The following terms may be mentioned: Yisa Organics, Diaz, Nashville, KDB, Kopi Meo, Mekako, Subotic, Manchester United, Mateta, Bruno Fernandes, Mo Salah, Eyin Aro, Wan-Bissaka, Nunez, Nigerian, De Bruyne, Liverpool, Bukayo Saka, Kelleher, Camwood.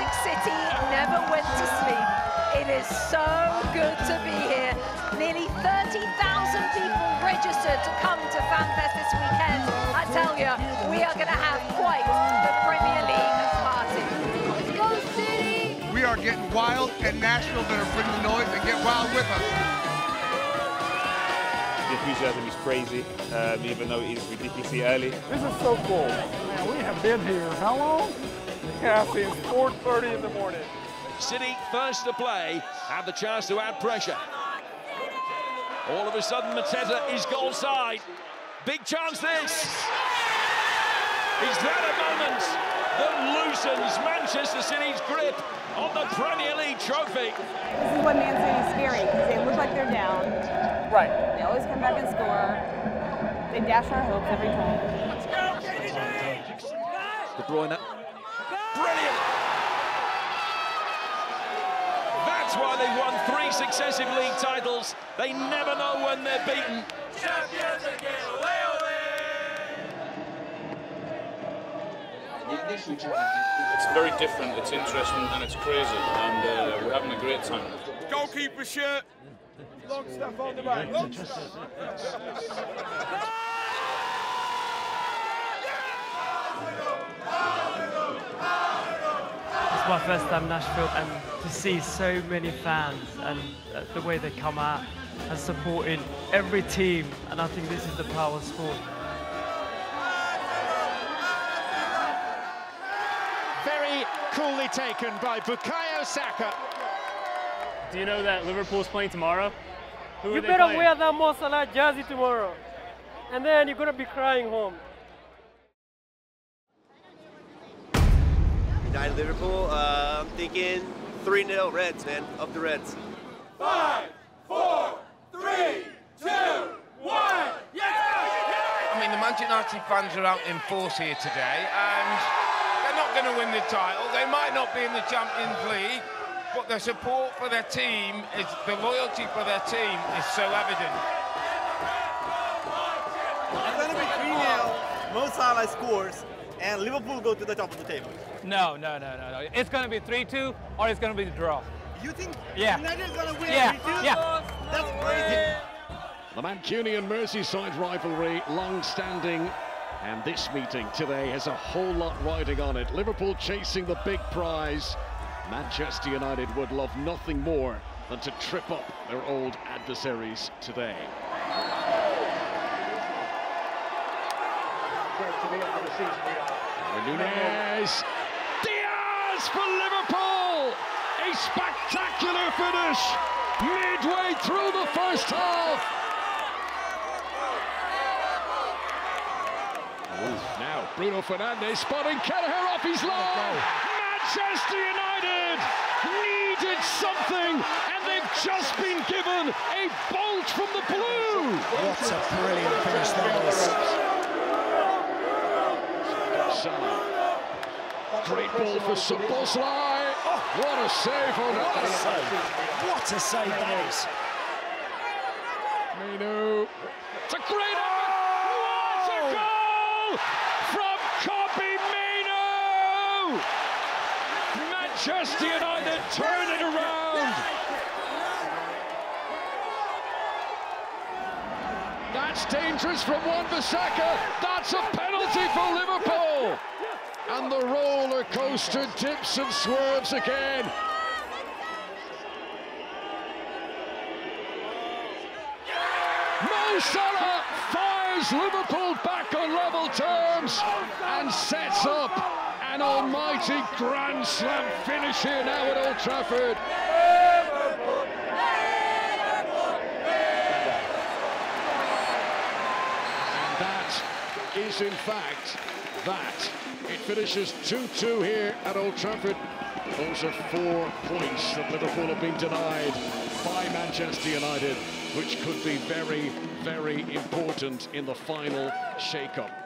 Celtic City never went to sleep. It is so good to be here. Nearly 30,000 people registered to come to FanFest this weekend. I tell you, we are going to have quite the Premier League party. Let's go, City! We are getting wild, and Nashville's going to bring the noise and get wild with us. The enthusiasm is crazy, even though it is ridiculously early. This is so cool. Man, we have been here how long? Yeah, it's 4:30 in the morning. City first to play, have the chance to add pressure. All of a sudden, Mateta is goal side. Big chance this! Is that a moment that loosens Manchester City's grip on the Premier League trophy? This is what Man City's fearing, because they look like they're down. Right. They always come back and score. They dash our hopes every time. Let's go, KDB! De Bruyne. Brilliant! That's why they've won 3 successive league titles. They never know when they're beaten. Champions again, ole! It's very different, it's interesting, and it's crazy. And we're having a great time. Goalkeeper shirt. Long stuff on the back, long stuff. It's my first time in Nashville, and to see so many fans and the way they come out and supporting every team, and I think this is the power of sport. Very coolly taken by Bukayo Saka. Do you know that Liverpool's playing tomorrow? You better wear that Mo Salah jersey tomorrow, and then you're going to be crying home. United Liverpool, I'm thinking 3-0 Reds, man, up the Reds. 5, 4, 3, 2, 1, yeah! I mean, the Manchester United fans are out in force here today, and they're not going to win the title. They might not be in the Champions League, but the support for their team, is the loyalty for their team is so evident. It's going to be 3-0, Mo Salah scores, and Liverpool go to the top of the table. No. It's going to be 3-2, or it's going to be the draw. You think United's going to win? Yeah. That's crazy. The Mancunian Merseyside rivalry, long-standing, and this meeting today has a whole lot riding on it. Liverpool chasing the big prize. Manchester United would love nothing more than to trip up their old adversaries today. Nunez, Diaz for Liverpool! A spectacular finish midway through the first half. Ooh, now Bruno Fernandes spotting Kelleher off his line. Manchester United needed something, and they've just been given a bolt from the blue. What a brilliant finish that was. Great ball for Subotic. Oh, what a save on that. What a save that is. Meno. It's a great effort. What a goal from Kopi Meo. Manchester United turn it around. That's dangerous from Wan-Bissaka. That's a penalty for Liverpool. And the roller coaster dips and swerves again. Mo Salah fires Liverpool back on level terms and sets up an almighty Grand Slam finish here now at Old Trafford. Liverpool, Liverpool, Liverpool. And that is, in fact, that. It finishes 2-2 here at Old Trafford. Those are 4 points that Liverpool have been denied by Manchester United, which could be very, very important in the final shake-up.